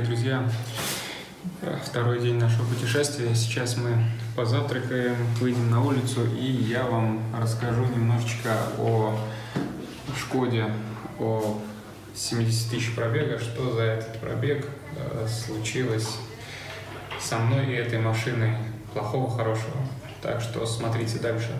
дорогие друзья, второй день нашего путешествия. Сейчас мы позавтракаем, выйдем на улицу, и я вам расскажу немножечко о Шкоде, о 70 тысяч пробега, что за этот пробег случилось со мной и этой машиной, плохого, хорошего. Так что смотрите дальше.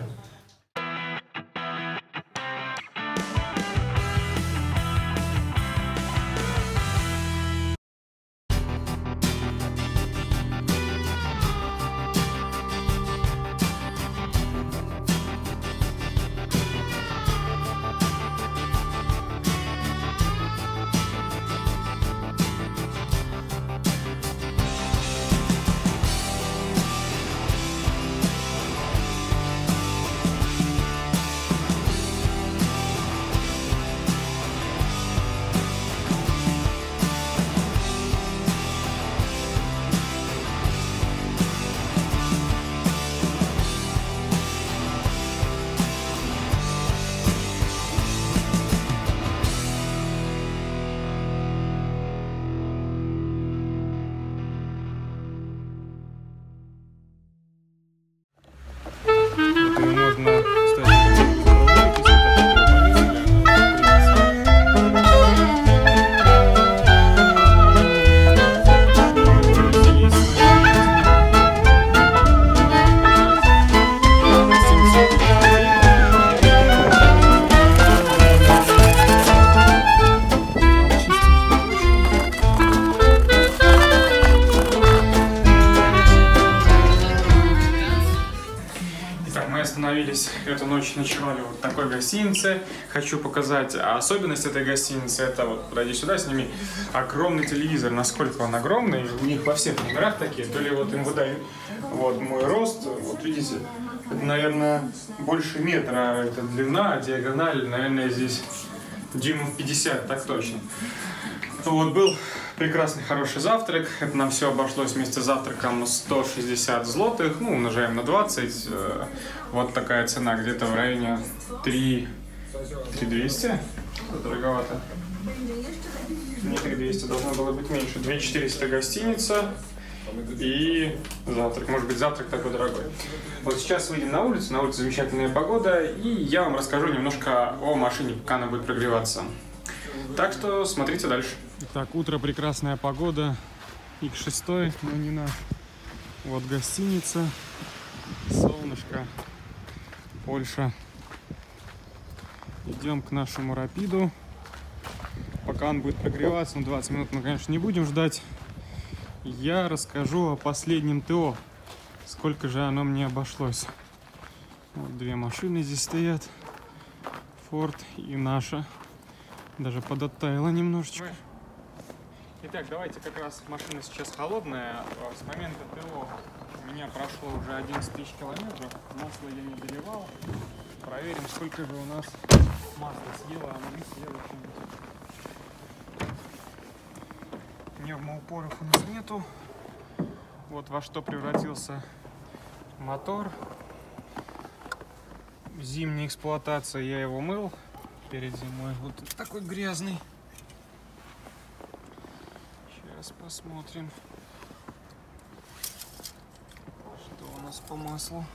Эту ночь ночевали вот в такой гостинице. Хочу показать особенность этой гостиницы. Это вот, подойди сюда, сними. Огромный телевизор, насколько он огромный. У них во всех номерах такие. То ли вот М1, вот мой рост, вот видите, это, наверное, больше метра. Это длина, диагональ, наверное, здесь дюймов 50, так точно. Вот был прекрасный, хороший завтрак. Это нам все обошлось вместе с завтраком 160 злотых. Ну, умножаем на 20. Вот такая цена, где-то в районе 3200. Дороговато. Не 3200, должно было быть меньше. 2400 гостиница и завтрак. Может быть, завтрак такой дорогой. Вот сейчас выйдем на улицу. На улице замечательная погода. И я вам расскажу немножко о машине, пока она будет прогреваться. Так что смотрите дальше. Итак, утро, прекрасная погода. X6, но не наш. Вот гостиница. Солнышко. Польша. Идем к нашему Рапиду. Пока он будет прогреваться, ну 20 минут мы, конечно, не будем ждать. Я расскажу о последнем ТО. Сколько же оно мне обошлось. Вот две машины здесь стоят. Ford и наша. Даже подоттаяла немножечко. Итак, давайте, как раз машина сейчас холодная. С момента ТО у меня прошло уже 11 тысяч километров. Масло я не доливал. Проверим, сколько же у нас масла съела. Оно не съела что-нибудь. Пневмоупоров у нас нету. Вот во что превратился мотор. Зимняя эксплуатация, я его мыл перед зимой. Вот такой грязный. Сейчас посмотрим, что у нас по маслу.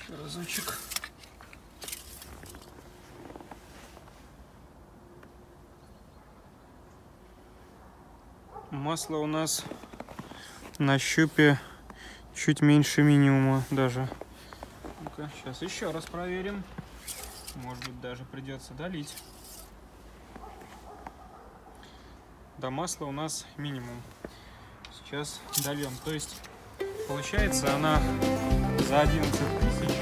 Еще разочек. Масло у нас на щупе чуть меньше минимума даже. Ну-ка, сейчас еще раз проверим. Может быть, даже придется долить. Да, масла у нас минимум. Сейчас дольем. То есть, получается, она за 11 тысяч.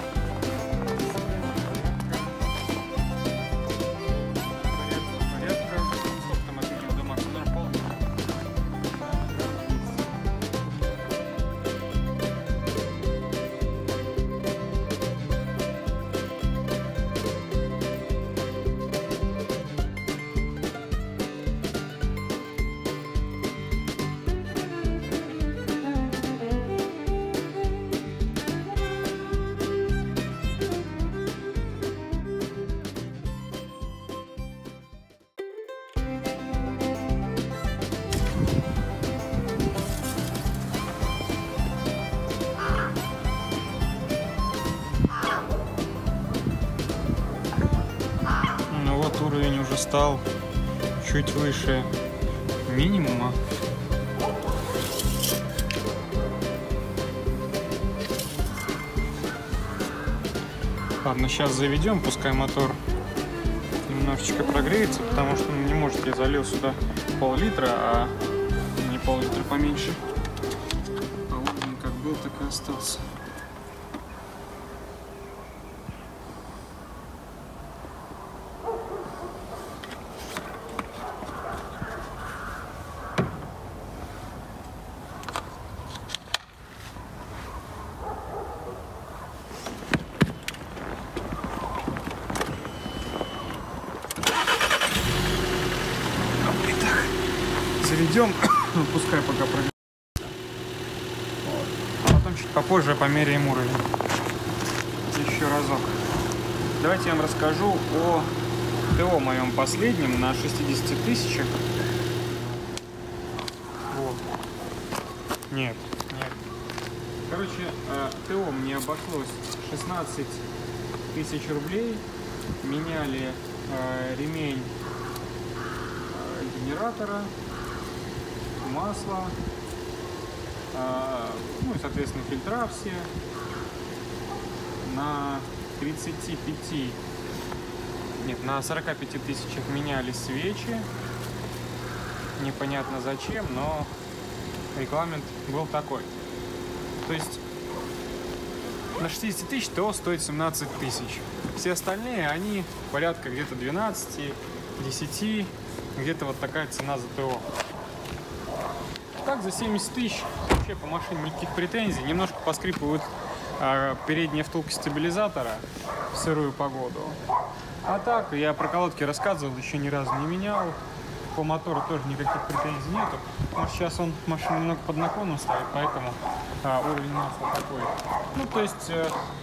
Этот уровень уже стал чуть выше минимума. Ладно, сейчас заведем, пускай мотор немножечко прогреется, потому что, ну, не может, я залил сюда пол-литра, а не пол-литра, поменьше. А вот он как был, так и остался. Заведем, пускай пока пройдет. А потом чуть попозже померяем уровень. Еще разок. Давайте я вам расскажу о ПКО моем последнем на 60 тысячах. Вот. Нет, нет. Короче, ПКО мне обошлось 16 тысяч рублей. Меняли ремень генератора, масло, ну и, соответственно, фильтра все. На 45 тысячах меняли свечи. Непонятно зачем, но регламент был такой. То есть на 60 тысяч ТО стоит 17 тысяч. Все остальные, они порядка где-то 12, 10, где-то вот такая цена за ТО. Так, за 70 тысяч вообще по машине никаких претензий. Немножко поскрипывают передние втулки стабилизатора в сырую погоду. А так, я про колодки рассказывал, еще ни разу не менял. По мотору тоже никаких претензий нету. Может, сейчас он машину немного под наклоном ставит, поэтому уровень масла такой. Ну, то есть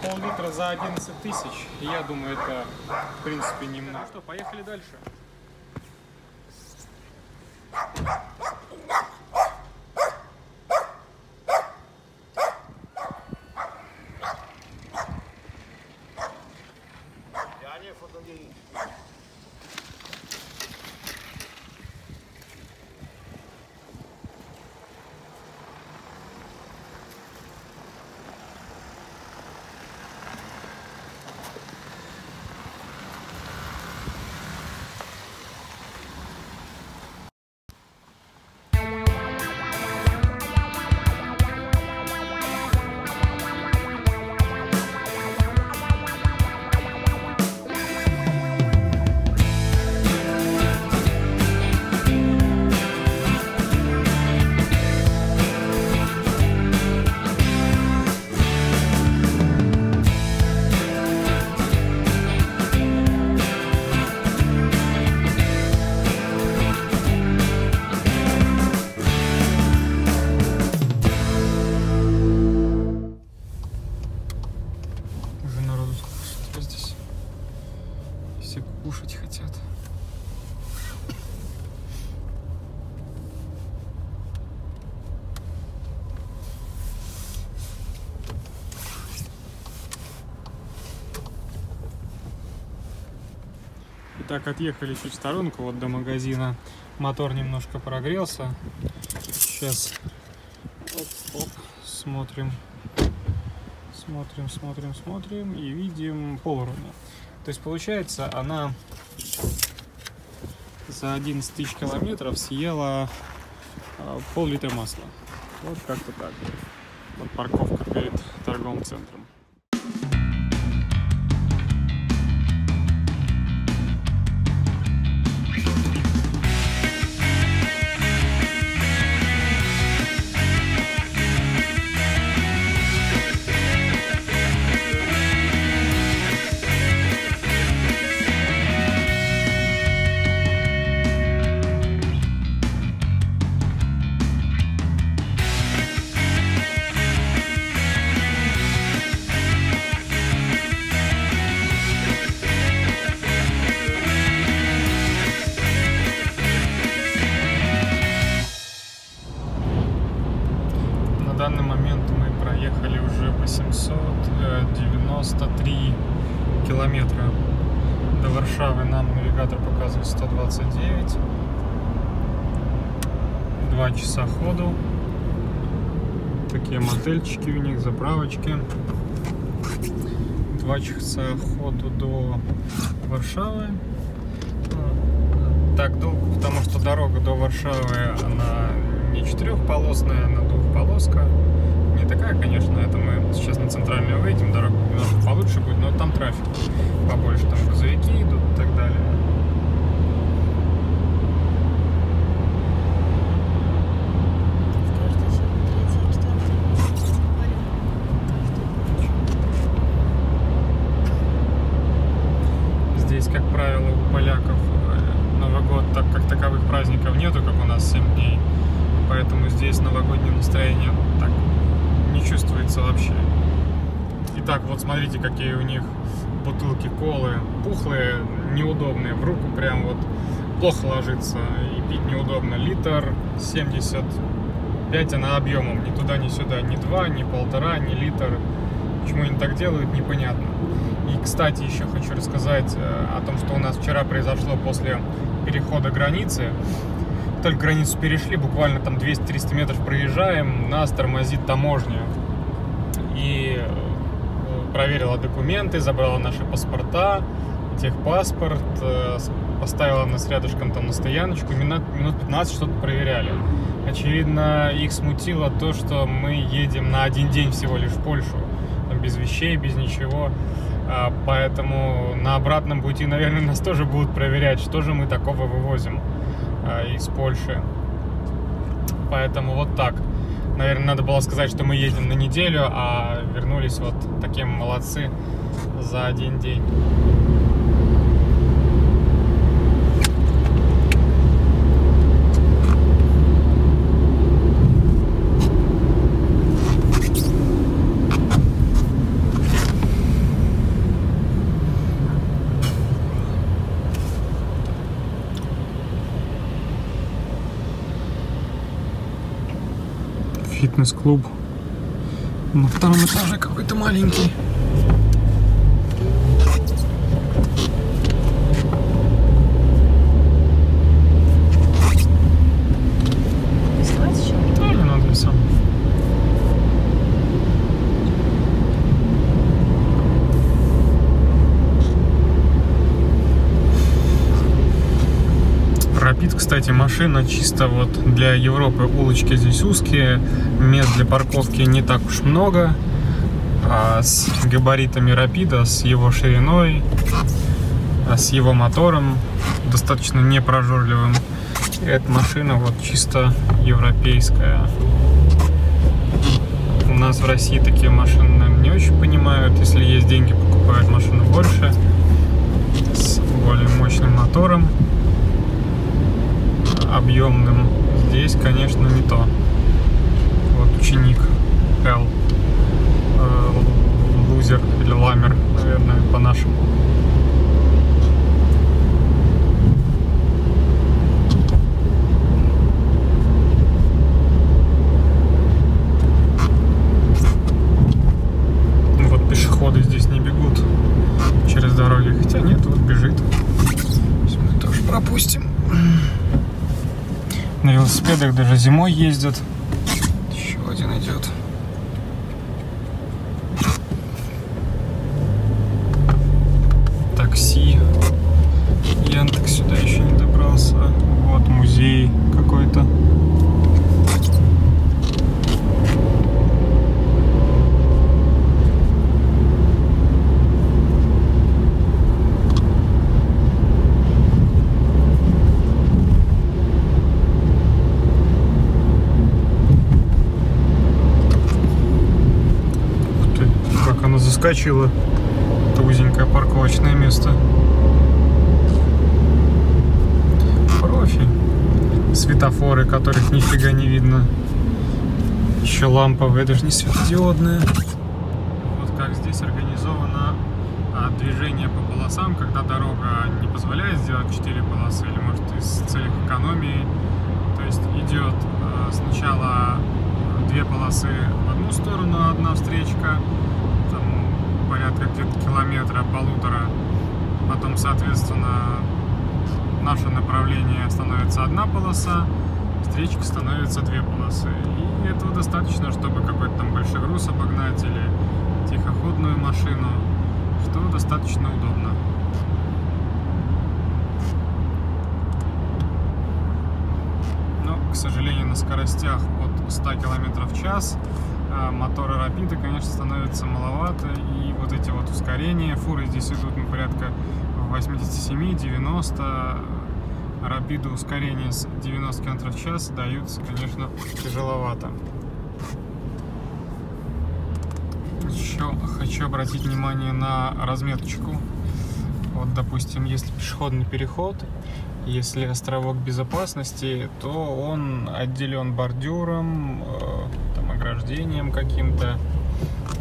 пол-литра за 11 тысяч, я думаю, это, в принципе, немного. Ну что, поехали дальше. Так, отъехали чуть в сторонку, вот до магазина. Мотор немножко прогрелся. Сейчас оп, смотрим и видим полуровня. То есть получается, она за 11 тысяч километров съела пол-литра масла. Вот как-то так. Вот парковка перед торговым центром. В данный момент мы проехали уже 893 километра. до Варшавы нам навигатор показывает 129. 2 часа ходу. Такие мотельчики у них, заправочки. 2 часа ходу до Варшавы. Так долго, потому что дорога до Варшавы, она не четырехполосная, она двухполоска. Не такая, конечно, это мы сейчас на центральную выйдем, дорога немножко получше будет, но там трафик побольше, там грузовики идут и так далее. Здесь, как правило, у поляков Новый год, так как таковых праздников нету, как у нас 7 дней, поэтому здесь новогоднее настроение так не чувствуется вообще. Итак, вот смотрите, какие у них бутылки колы, пухлые, неудобные, в руку прям вот плохо ложится и пить неудобно. Литр 75, она объемом, ни туда, ни сюда, ни 2, ни 1,5, ни литр. Почему они так делают, непонятно. И, кстати, еще хочу рассказать о том, что у нас вчера произошло после перехода границы. Только границу перешли, буквально там 200-300 метров проезжаем, нас тормозит таможня. И проверила документы, забрала наши паспорта, техпаспорт, поставила нас рядышком там на стояночку. Минут 15 что-то проверяли. Очевидно, их смутило то, что мы едем на один день всего лишь в Польшу. Без вещей, без ничего. Поэтому на обратном пути, наверное, нас тоже будут проверять, что же мы такого вывозим из Польши. Поэтому вот так. Наверное, надо было сказать, что мы едем на неделю, а вернулись вот такие молодцы за один день. Фитнес-клуб на втором этаже какой-то маленький. Rapid, кстати, машина чисто вот для Европы. Улочки здесь узкие, мест для парковки не так уж много. А с габаритами Rapid, с его шириной, с его мотором, достаточно непрожорливым, эта машина вот чисто европейская. У нас в России такие машины, наверное, не очень понимают. Если есть деньги, покупают машину больше, с более мощным мотором, объемным. Здесь, конечно, не то. Вот ученик L, лузер или ламер, наверное, по-нашему. Ну, вот пешеходы здесь не бегут через дороги, хотя нет, вот бежит. Мы тоже пропустим. На велосипедах даже зимой ездят. Еще один идет. Такси. Яндекс сюда еще не добрался. Вот музей какой-то. Заскочило. Это узенькое парковочное место. Профи. Светофоры, которых нифига не видно. Еще лампа, это же не светодиодная. Вот как здесь организовано движение по полосам, когда дорога не позволяет сделать 4 полосы, или может из целей экономии. То есть идет сначала 2 полосы в одну сторону, одна встречка, порядка где-то километра-полутора, потом, соответственно, наше направление становится одна полоса, встречка становится две полосы. И этого достаточно, чтобы какой-то там большой груз обогнать или тихоходную машину, что достаточно удобно. Но, к сожалению, на скоростях от 100 км в час моторы Рапида, конечно, становятся маловато, и вот эти вот ускорения, фуры здесь идут на порядка 87-90, Рапиду ускорение с 90 км в час даются, конечно, тяжеловато. Еще хочу обратить внимание на разметочку. Вот, допустим, если пешеходный переход, если островок безопасности, то он отделен бордюром, ограждением каким-то.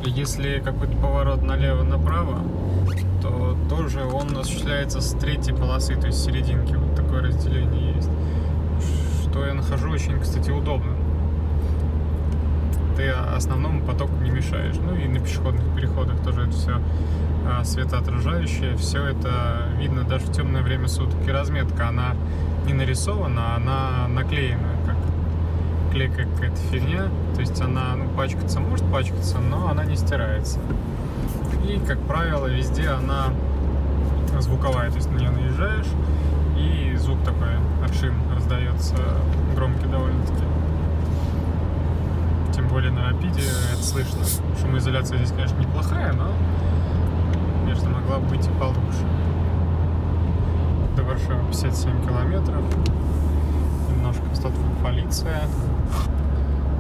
Если какой-то поворот налево-направо, то тоже он осуществляется с третьей полосы, то есть серединки. Вот такое разделение есть, что я нахожу очень, кстати, удобно. Ты основному потоку не мешаешь. Ну и на пешеходных переходах тоже это все светоотражающее. Все это видно даже в темное время суток. И разметка, она не нарисована, она наклеена, как клейкая какая-то фигня. То есть она, ну, пачкаться может пачкаться, но она не стирается. И, как правило, везде она звуковая. То есть на нее наезжаешь, и звук такой от шин раздается громкий довольно-таки. Тем более на Рапиде это слышно. Шумоизоляция здесь, конечно, неплохая, но, конечно, могла бы быть и получше. До Варшавы 57 километров. Немножко статуя полиция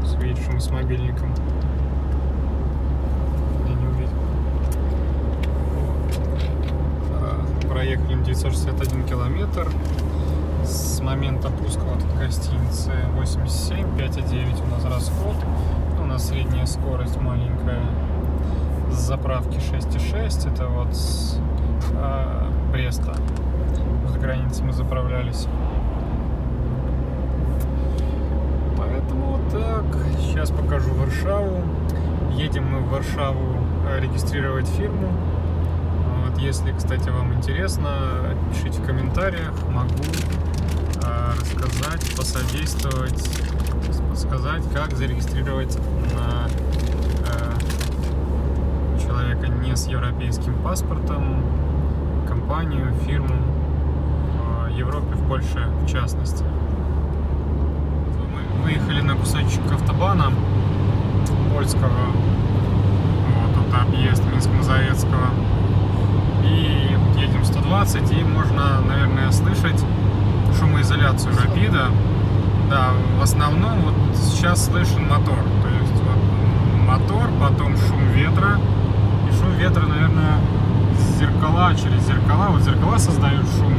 с видевшим с мобильником. Я не увидел. Проехали 961 километр. С момента пуска вот в гостинице 87, 5,9 у нас расход, у нас средняя скорость маленькая, с заправки 6,6, это вот с Бреста, за границей мы заправлялись. Поэтому вот так, сейчас покажу Варшаву, едем мы в Варшаву регистрировать фирму. Если, кстати, вам интересно, пишите в комментариях, могу рассказать, посодействовать, подсказать, как зарегистрировать на человека не с европейским паспортом, компанию, фирму в Европе, в Польше в частности. Мы выехали на кусочек автобана польского, вот тут объезд Минск-Мазовецкого. И вот едем 120, и можно, наверное, слышать шумоизоляцию Рапида. Да, в основном вот сейчас слышен мотор. То есть вот мотор, потом шум ветра. И шум ветра, наверное, зеркала, через зеркала. Вот зеркала создают шум.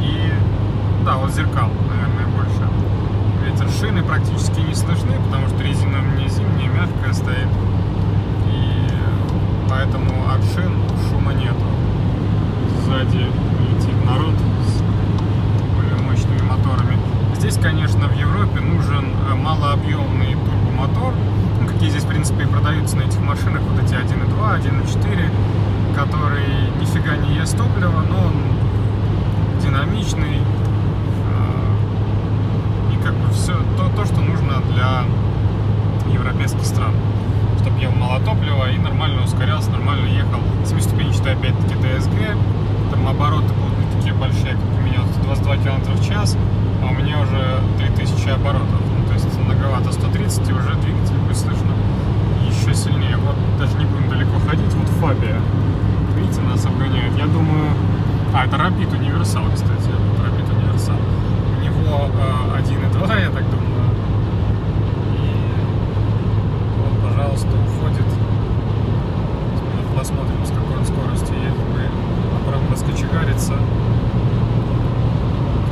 И да, вот зеркал, наверное, больше. Ветер, шины практически не слышны, потому что резина не зимняя, мягкая стоит. Поэтому от шин шума нету. Сзади летит народ с более мощными моторами. Здесь, конечно, в Европе нужен малообъемный турбомотор. Ну, какие здесь, в принципе, и продаются на этих машинах. Вот эти 1.2, 1.4, который нифига не ест топлива, но он динамичный. И как бы все то, что нужно для европейских стран. Чтобы ел мало топлива и нормально ускорялся, нормально ехал. 7-ступенчатый опять-таки ДСГ, там обороты будут такие большие, как у меня 22 км в час, а у меня уже 3000 оборотов, ну, то есть многовато, 130, и уже двигатель будет слышно еще сильнее. Вот даже не будем далеко ходить, вот Фабия, видите, нас обгоняет, я думаю, это Рапид Универсал, кстати, вот Рапид Универсал, у него 1.2, я так думаю. Пожалуйста, уходит. Посмотрим, с какой он скоростью едет. Мы обратно раскочегарится.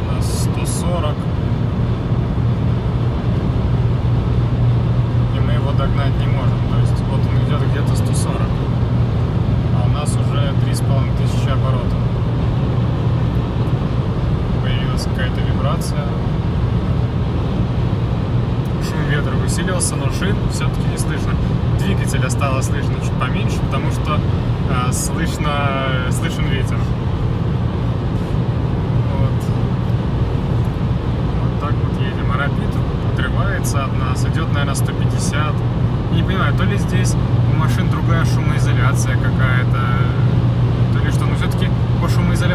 У нас 140. И мы его догнать не можем. То есть вот он идет где-то 140. А у нас уже 3500 оборотов. Появилась какая-то вибрация.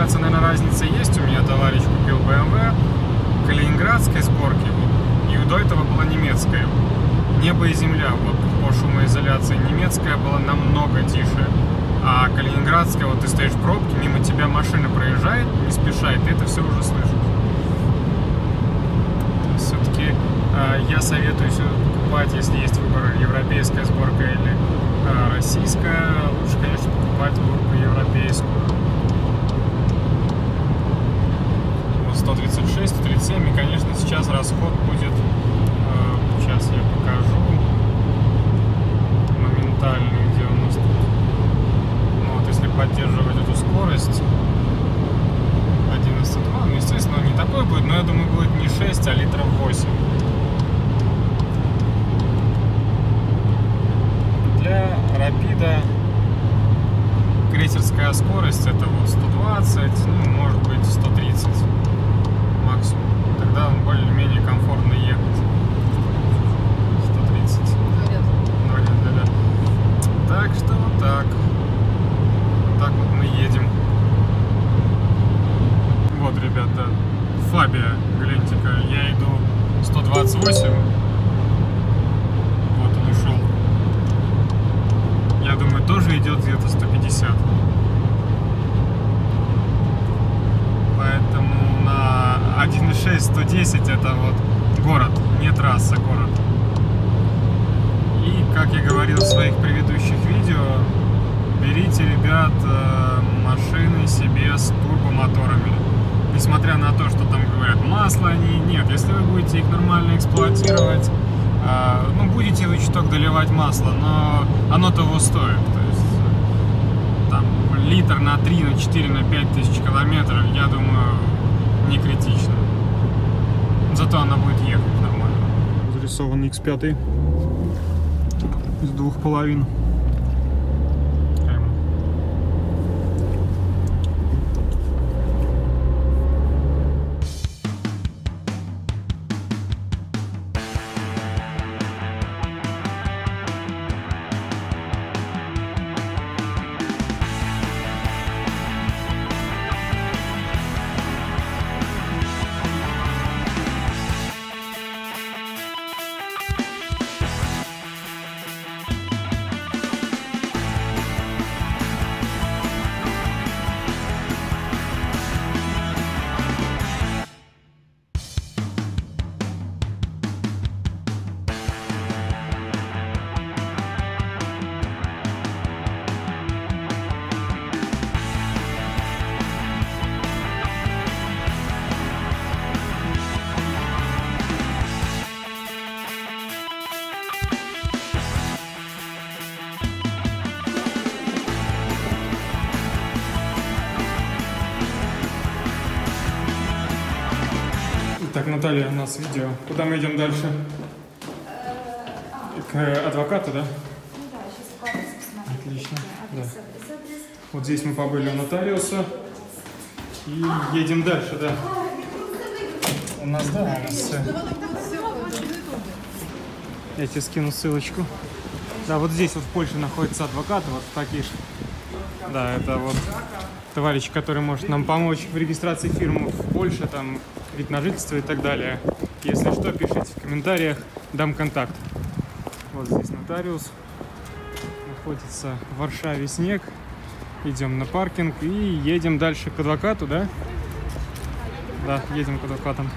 разбираться, наверное, разница есть. У меня товарищ купил BMW калининградской сборки, и до этого была немецкая. Небо и земля, вот по шумоизоляции. Немецкая была намного тише, а калининградская, вот ты стоишь в пробке, мимо тебя машина проезжает, не спеша, и ты это все уже слышишь. Все-таки я советую покупать, если есть выбор, европейская сборка или российская. Лучше, конечно, покупать сборку европейскую. Вот 136, 137, и, конечно, сейчас расход будет, сейчас я покажу, моментальный, где у нас тут. Ну, вот если поддерживать эту скорость, 11,2, ну, естественно, не такой будет, но я думаю, будет не 6, а литров 8. Для Рапида крейсерская скорость это вот 120, ну, может быть 130 максимум. Тогда он более-менее комфортно ехать. 130. Да. Так что вот так. Вот так вот мы едем. Вот, ребята, Фабия, гляньте-ка, я иду 128. Вот он ушел. Я думаю, тоже идет где-то 150. Поэтому на 1.6 110 это вот город, не трасса, город. И, как я говорил в своих предыдущих видео, берите, ребят, машины себе с турбомоторами. Несмотря на то, что там говорят, масло они, нет, если вы будете их нормально эксплуатировать, ну, будете вы чуток доливать масло, но оно того стоит. То есть там литр на 3, на 4, на 5 тысяч километров, я думаю, не критично. Зато она будет ехать нормально. Зарисован X5 из двух половин. Так, Наталья, у нас видео. Куда мы идем дальше? К адвокату, да? Ну да, сейчас вкладывайся, посмотрим. Отлично. Адрес, да. Адрес. Вот здесь мы побыли у нотариуса. И едем дальше, да. У нас, да, у нас все. Я тебе скину ссылочку. Да, вот здесь вот в Польше находится адвокат, вот в Такиш. Да, это вот товарищ, который может нам помочь в регистрации фирмы в Польше, там вид на жительство и так далее. Если что, пишите в комментариях, дам контакт. Вот здесь нотариус. Находится в Варшаве снег. Идем на паркинг и едем дальше к адвокату, да? Да, едем к адвокатам.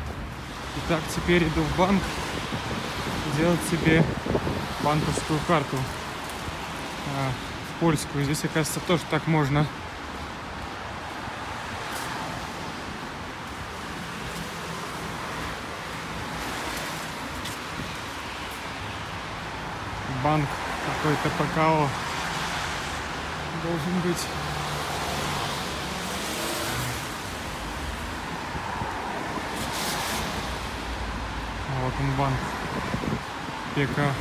Итак, теперь иду в банк делать себе банковскую карту. Польскую. Здесь, оказывается, тоже так можно. Банк какой-то ПКО должен быть. Вот он, банк ПКО.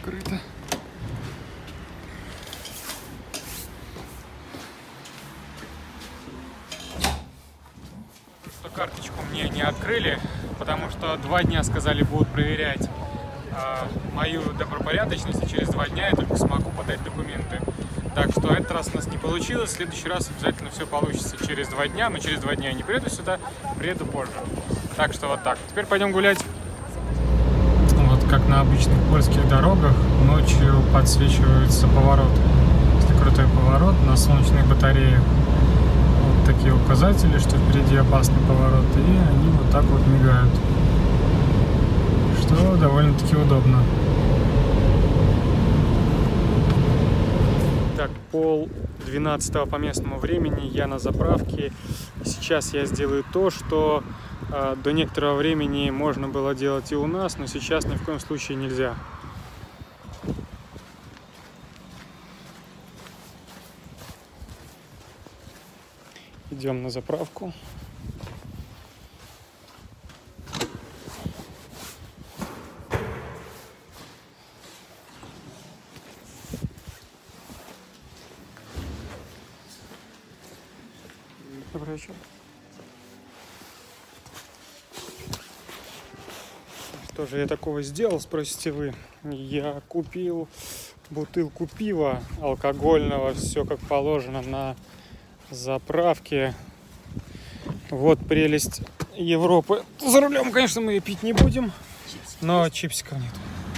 Открыто. Что карточку мне не открыли, потому что 2 дня сказали, будут проверять. мою добропорядочность, и через 2 дня я только смогу подать документы. Так что этот раз у нас не получилось, в следующий раз обязательно все получится через 2 дня, но через 2 дня я не приеду сюда, приеду позже. Так что вот так. Теперь пойдем гулять. Вот как на обычных польских дорогах, ночью подсвечиваются повороты. Если крутой поворот, на солнечных батареях вот такие указатели, что впереди опасный поворот, и они вот так вот мигают. Что довольно-таки удобно. Так, 11:30 по местному времени, я на заправке. Сейчас я сделаю то, что до некоторого времени можно было делать и у нас, но сейчас ни в коем случае нельзя. Идем на заправку. Добрый вечер. Что же я такого сделал, спросите вы? Я купил бутылку пива алкогольного, все как положено, на заправке. Вот прелесть Европы. За рулем, конечно, мы ее пить не будем, но чипсиков нет.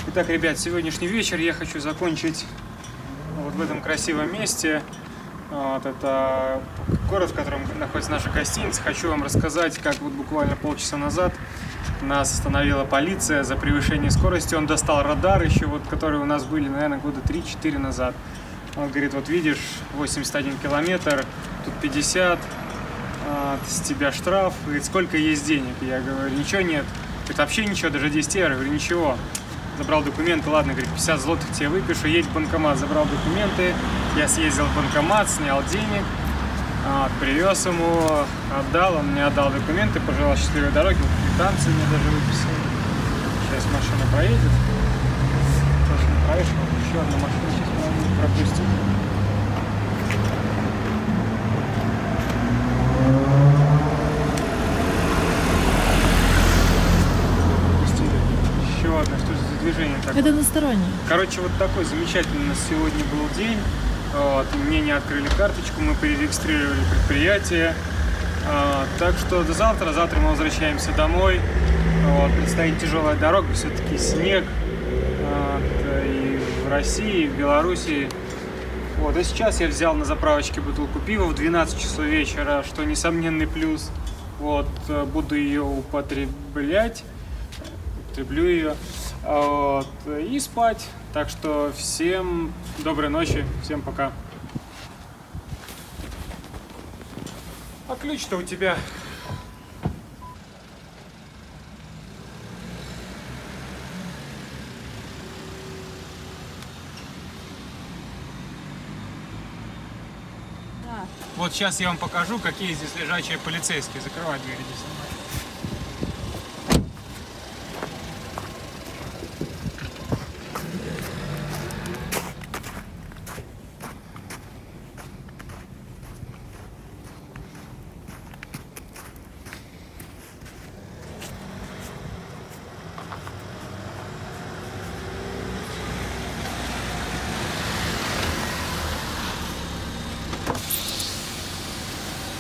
Итак, ребят, сегодняшний вечер я хочу закончить вот в этом красивом месте. Вот это город, в котором находится наша гостиница. Хочу вам рассказать, как вот буквально полчаса назад нас остановила полиция за превышение скорости. Он достал радар еще, вот, которые у нас были, наверное, года 3-4 назад. Он говорит: вот видишь, 81 километр, тут 50, с тебя штраф. Говорит: сколько есть денег? Я говорю: ничего нет. Говорит: вообще ничего, даже 10 евро. Я говорю: ничего. Забрал документы, ладно, говорит, 50 злотых тебе выпишу, едь в банкомат. Забрал документы, я съездил в банкомат, снял денег, привез ему, отдал, он мне отдал документы, пожелал счастливой дороги, квитанцию мне даже выписали. Сейчас машина проедет, еще одна машина, сейчас мы пропустим. Движение такое. Это одностороннее. Короче, вот такой замечательный у нас сегодня был день. Вот, мне не открыли карточку, мы перерегистрировали предприятие. Так что до завтра. Завтра мы возвращаемся домой. Вот, предстоит тяжелая дорога, все-таки снег. И в России, и в Белоруссии. Вот, а сейчас я взял на заправочке бутылку пива в 12 часов вечера, что несомненный плюс. Вот, буду ее употреблять. Употреблю ее. Вот, и спать. Так что всем доброй ночи, всем пока. А ключ-то у тебя? Да. Вот сейчас я вам покажу, какие здесь лежачие полицейские. Закрывай дверь, иди снимай.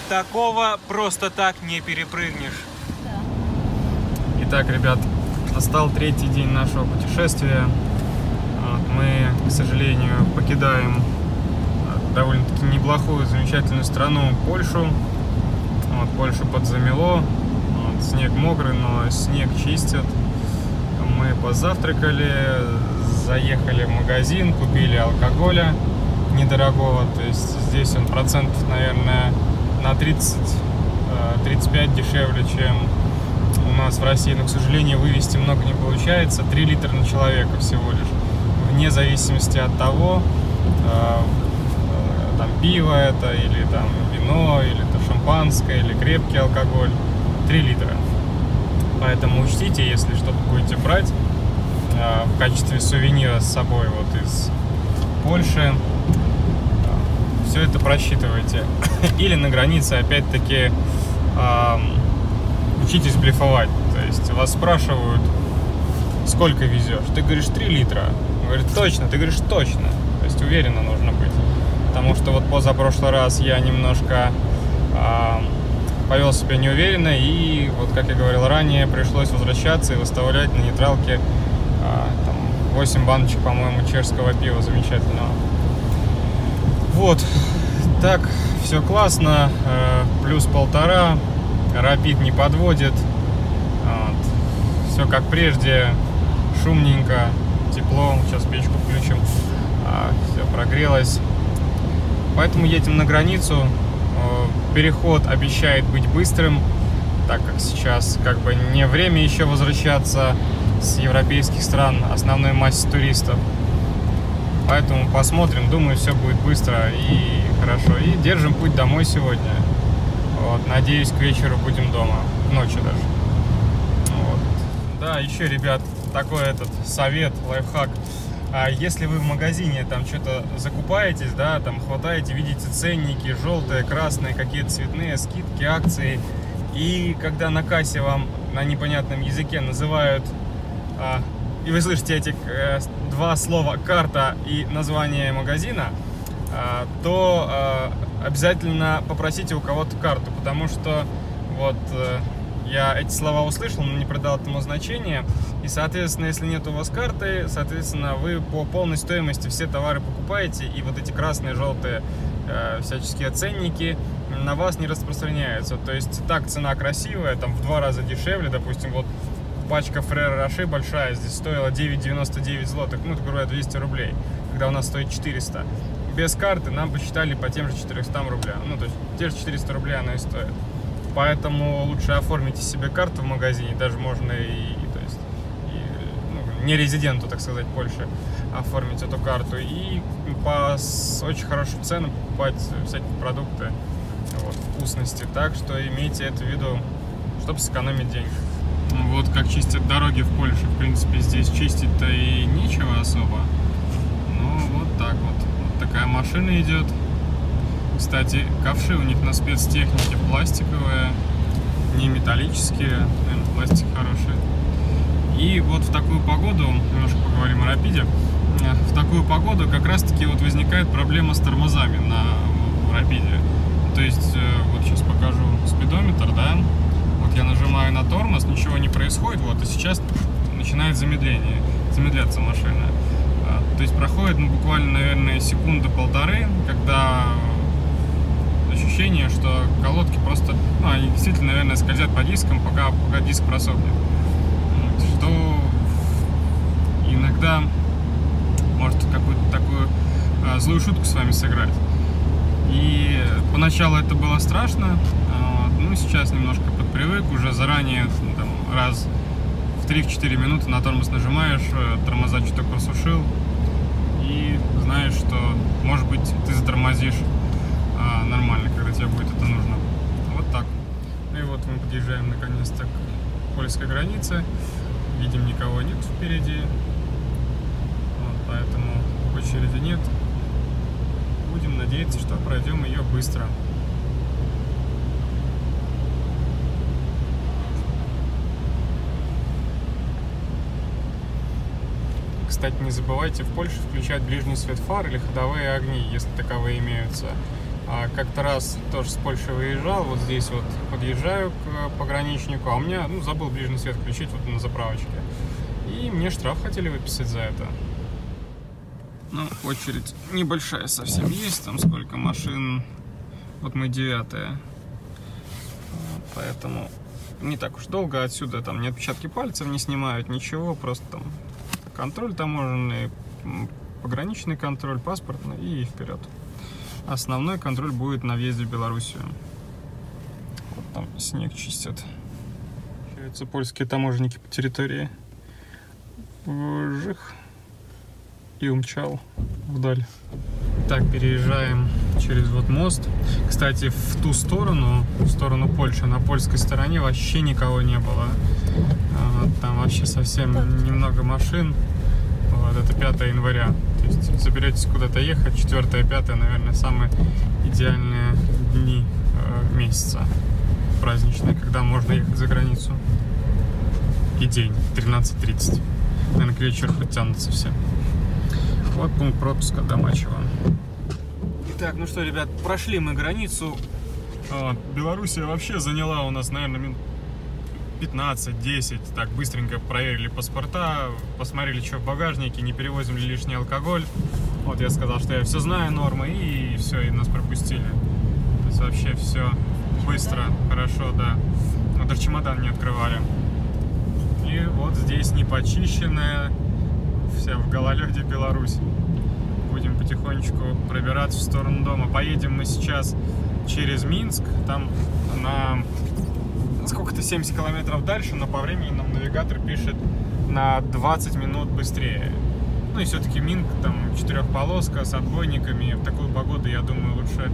Такого просто так не перепрыгнешь. Да. Итак, ребят, настал 3-й день нашего путешествия. Мы, к сожалению, покидаем довольно-таки неплохую, замечательную страну Польшу. Вот, Польшу подзамело. Вот, снег мокрый, но снег чистят. Мы позавтракали, заехали в магазин, купили алкоголя недорогого. То есть здесь он процентов, наверное, на 30-35 дешевле, чем у нас в России, но, к сожалению, вывести много не получается. 3 литра на человека всего лишь, вне зависимости от того, там пиво это, или там вино, или это шампанское, или крепкий алкоголь. 3 литра. Поэтому учтите, если что-то будете брать в качестве сувенира с собой вот из Польши, все это просчитывайте. Или на границе, опять-таки, учитесь блефовать. То есть вас спрашивают, сколько везешь? Ты говоришь 3 литра. Он говорит, точно, ты говоришь, точно. То есть уверенно нужно быть. Потому что вот позапрошлый раз я немножко повел себя неуверенно, и вот, как я говорил ранее, пришлось возвращаться и выставлять на нейтралке там, 8 баночек, по-моему, чешского пива замечательного. Вот, так, все классно, плюс 1,5, Rapid не подводит, вот. Все как прежде, шумненько, тепло, сейчас печку включим, все прогрелось. Поэтому едем на границу. Переход обещает быть быстрым, так как сейчас как бы не время еще возвращаться с европейских стран основной массе туристов. Поэтому посмотрим, думаю, все будет быстро и хорошо. И держим путь домой сегодня. Вот, надеюсь, к вечеру будем дома, ночью даже. Вот. Да, еще, ребят, такой этот совет, лайфхак. А если вы в магазине там что-то закупаетесь, да, там хватаете, видите ценники, желтые, красные, какие-то цветные, скидки, акции. И когда на кассе вам на непонятном языке называют, и вы слышите эти два слова «карта» и название магазина, то обязательно попросите у кого-то карту, потому что вот... Я эти слова услышал, но не придал этому значения. И, соответственно, если нет у вас карты, соответственно, вы по полной стоимости все товары покупаете, и вот эти красные, желтые всяческие ценники на вас не распространяются. То есть, так, цена красивая, там в 2 раза дешевле. Допустим, вот пачка Фрера Роше большая здесь стоила 9,99 злотых, ну, это, грубо говоря, 200 рублей, когда у нас стоит 400. Без карты нам посчитали по тем же 400 рублям. Ну, то есть, те же 400 рублей она и стоит. Поэтому лучше оформите себе карту в магазине, даже можно ну, не резиденту, так сказать, Польши, оформить эту карту и по очень хорошим ценам покупать всякие продукты, вот, вкусности. Так что имейте это в виду, чтобы сэкономить деньги. Вот как чистят дороги в Польше, в принципе, здесь чистить-то и нечего особо. Ну, вот так вот. Вот такая машина идет. Кстати, ковши у них на спецтехнике пластиковые, не металлические, наверное, пластик хороший. И вот в такую погоду, немножко поговорим о Рапиде, в такую погоду как раз-таки вот возникает проблема с тормозами на Рапиде. То есть, вот сейчас покажу спидометр, да, вот я нажимаю на тормоз, ничего не происходит, вот, и сейчас начинает замедление, замедляться машина. То есть проходит, ну, буквально, наверное, секунды-полторы, когда... ощущение, что колодки просто, ну, они действительно, наверное, скользят по дискам, пока диск просохнет. Что иногда может какую-то такую злую шутку с вами сыграть. И поначалу это было страшно, ну, сейчас немножко подпривык, уже заранее, там, раз в 3-4 минуты на тормоз нажимаешь, тормоза чуток просушил, и знаешь, что, может быть, ты затормозишь нормально, когда тебе будет это нужно. Вот так. Ну и вот мы подъезжаем наконец-то к польской границе. Видим, никого нет впереди. Вот, поэтому очереди нет. Будем надеяться, что пройдем ее быстро. Кстати, не забывайте в Польше включать ближний свет фар или ходовые огни, если таковые имеются. Как-то раз тоже с Польши выезжал, вот здесь вот подъезжаю к пограничнику, а у меня, ну, забыл ближний свет включить вот на заправочке. И мне штраф хотели выписать за это. Ну, очередь небольшая совсем есть, там сколько машин, вот мы 9-е. Поэтому не так уж долго, отсюда там ни отпечатки пальцев не снимают, ничего, просто там контроль таможенный, пограничный контроль, паспортный и вперед. Основной контроль будет на въезде в Белоруссию. Вот там снег чистят. Общаются польские таможенники по территории. Вжих. И умчал вдаль. Так, переезжаем через вот мост. Кстати, в ту сторону, в сторону Польши, на польской стороне вообще никого не было. Там вообще совсем немного машин. Вот это 5 января. То есть соберетесь куда-то ехать, 4-5, наверное, самые идеальные дни месяца праздничные, когда можно ехать за границу. И день, 13:30. Наверное, к вечеру подтянутся все. Вот пункт пропуска Домачева. Итак, ну что, ребят, прошли мы границу. Белоруссия вообще заняла у нас, наверное, минут 15-10. Так, быстренько проверили паспорта, посмотрели, что в багажнике, не перевозим ли лишний алкоголь. Вот я сказал, что я все знаю, нормы, и все, и нас пропустили. То есть вообще все быстро, хорошо, да. Вот даже чемодан не открывали. И вот здесь непочищенная, вся в гололеде Беларусь. Будем потихонечку пробираться в сторону дома. Поедем мы сейчас через Минск, там на сколько-то 70 километров дальше, но по времени нам навигатор пишет на 20 минут быстрее. Ну и все-таки Минск, там четырехполоска с отбойниками. В такую погоду, я думаю, лучше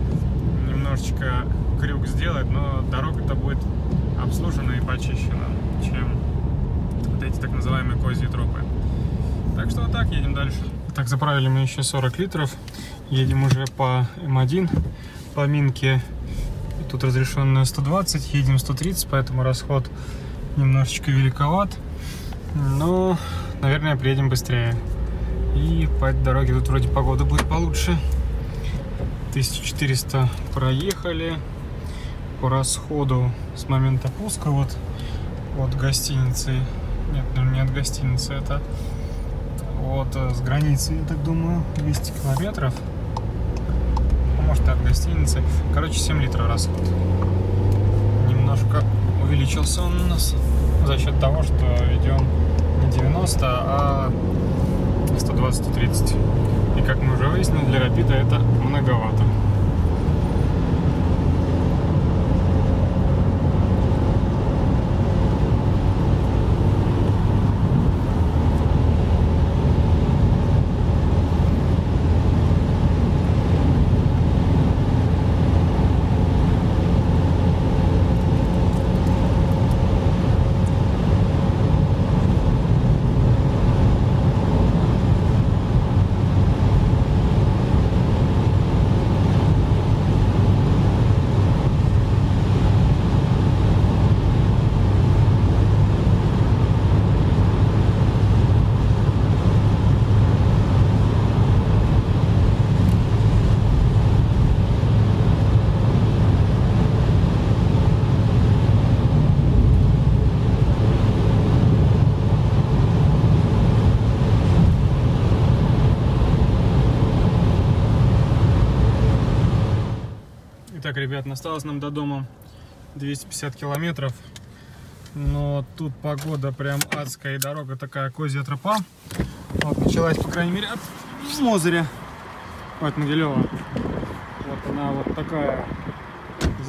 немножечко крюк сделать, но дорога-то будет обслужена и почищена, чем вот эти так называемые козьи тропы. Так что вот так, едем дальше. Так, заправили мы еще 40 литров. Едем уже по М1, по Минке. Тут разрешенная 120, едем 130, поэтому расход немножечко великоват. Но, наверное, приедем быстрее. И по этой дороге тут вроде погода будет получше. 1400 проехали. По расходу с момента пуска вот от гостиницы. Нет, ну не от гостиницы, это... Вот с границы, я так думаю, 200 километров. Может, от гостиницы. Короче, 7 литров расход. Немножко увеличился он у нас за счет того, что идем не 90, а 120-130. И как мы уже выяснили, для Рапида это многовато. Так, ребят, осталось нам до дома 250 километров, но тут погода прям адская и дорога такая козья тропа. Вот началась, по крайней мере, от Мозыря, от Могилева. Вот она вот такая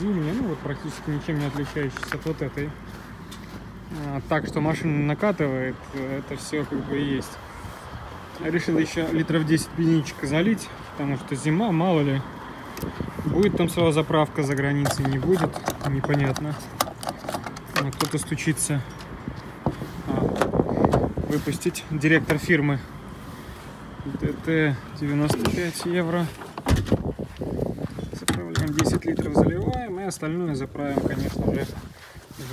зимняя, ну вот практически ничем не отличающаяся от вот этой. Так что машина накатывает, это все как бы и есть. Решил еще литров 10 бензинчика залить, потому что зима, мало ли. Будет там сразу заправка за границей, не будет, непонятно. Кто-то стучится выпустить. Директор фирмы. ДТ 95 евро. Заправляем 10 литров, заливаем, и остальное заправим, конечно же,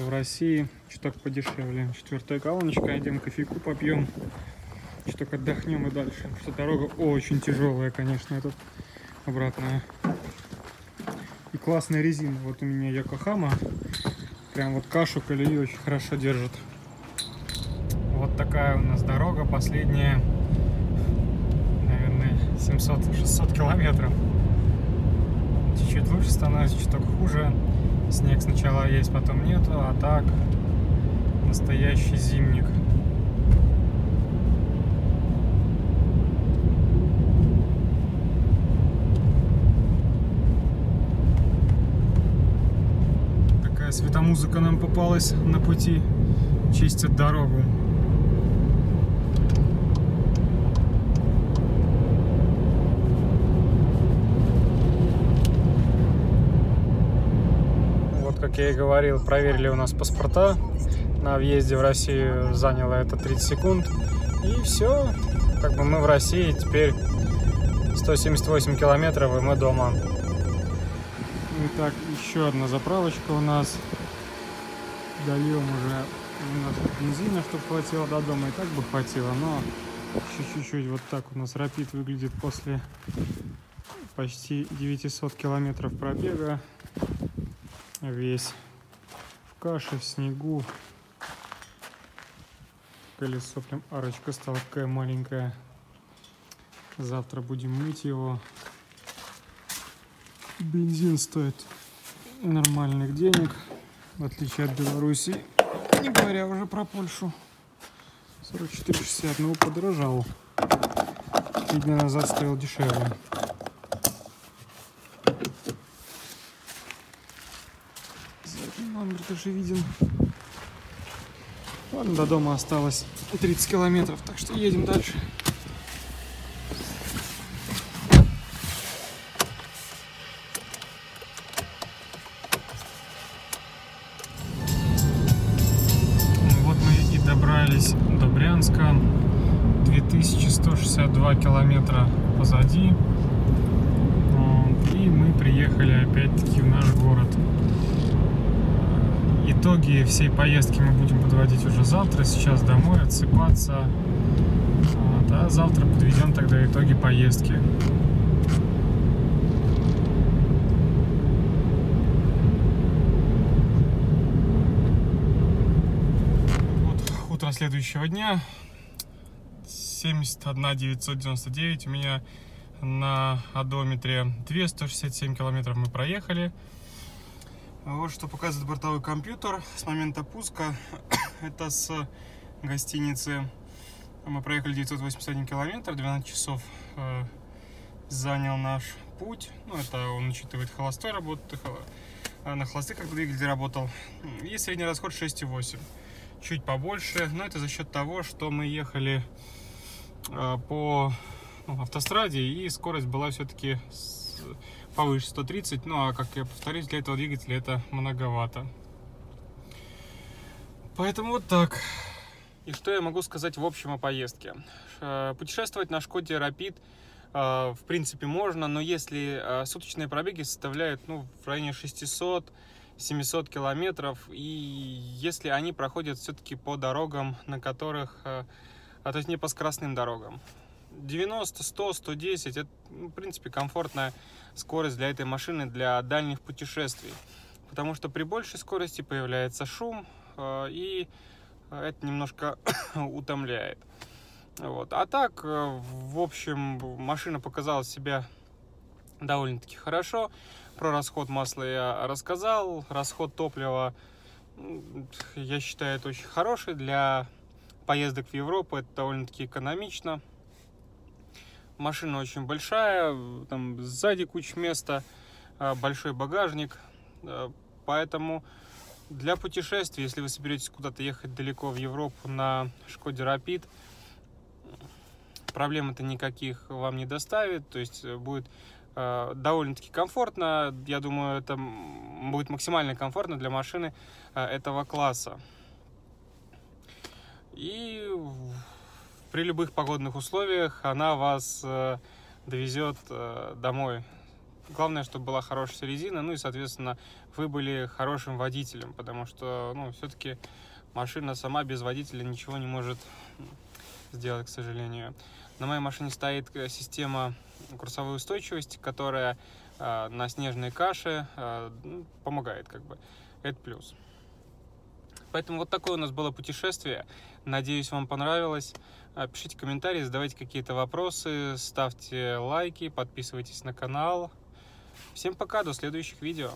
в России. Чуток подешевле. Четвертая колоночка, идем кофейку попьем. Чуток отдохнем и дальше. Потому что дорога очень тяжелая, конечно, этот обратная. И классная резина. Вот у меня Якохама. Прям вот кашу колею очень хорошо держит. Вот такая у нас дорога. Последняя, наверное, 700-600 километров. Чуть-чуть лучше становится, чуть-чуть хуже. Снег сначала есть, потом нету. А так, настоящий зимник. Светомузыка нам попалась на пути, чистят дорогу. Вот, как я и говорил, проверили у нас паспорта. На въезде в Россию заняло это 30 секунд. И все, как бы мы в России, теперь 178 километров, и мы дома. Итак, еще одна заправочка у нас. Дольем уже немножко бензина, чтобы хватило до дома, и так бы хватило, но чуть-чуть вот так у нас Rapid выглядит после почти 900 километров пробега, весь в каше, в снегу. Колесо, прям арочка стала такая маленькая. Завтра будем мыть его. Бензин стоит нормальных денег, в отличие от Беларуси, не говоря уже про Польшу. 44,60, но подорожал. 3 дня назад стоил дешевле. Задний номер тоже виден. Ладно, до дома осталось 30 километров, так что едем дальше. До Брянска, 2162 километра позади, и мы приехали опять-таки в наш город. Итоги всей поездки мы будем подводить уже завтра, сейчас домой отсыпаться, да, завтра подведем тогда итоги поездки. Следующего дня 71 999, у меня на одометре 2167 километров мы проехали. Вот что показывает бортовой компьютер с момента пуска. Это с гостиницы мы проехали 981 километр, 12 часов занял наш путь. Ну, это он учитывает холостой работу, на холостых как двигатель работал, и средний расход 6,8, чуть побольше, но это за счет того, что мы ехали по автостраде, и скорость была все-таки повыше 130, ну а как я повторюсь, для этого двигателя это многовато. Поэтому вот так. И что я могу сказать в общем о поездке? Путешествовать на Шкоде Rapid в принципе можно, но если суточные пробеги составляют в районе 600-700 километров, и если они проходят все-таки по дорогам, на которых, то есть не по скоростным дорогам. 90, 100, 110 – это, в принципе, комфортная скорость для этой машины для дальних путешествий, потому что при большей скорости появляется шум, и это немножко утомляет. Вот. А так, в общем, машина показала себя довольно-таки хорошо. Про расход масла я рассказал. Расход топлива, я считаю, это очень хороший. Для поездок в Европу это довольно-таки экономично. Машина очень большая, там сзади куча места, большой багажник. Поэтому для путешествий, если вы соберетесь куда-то ехать далеко в Европу на Шкоде Rapid, проблем-то никаких вам не доставит. То есть будет довольно-таки комфортно. Я думаю, это будет максимально комфортно для машины этого класса. И при любых погодных условиях она вас довезет домой. Главное, чтобы была хорошая резина, ну и, соответственно, вы были хорошим водителем, потому что, все-таки машина сама без водителя ничего не может сделать, к сожалению. На моей машине стоит система курсовой устойчивости, которая на снежной каше помогает, как бы. Это плюс. Поэтому вот такое у нас было путешествие. Надеюсь, вам понравилось. Пишите комментарии, задавайте какие-то вопросы, ставьте лайки, подписывайтесь на канал. Всем пока, до следующих видео.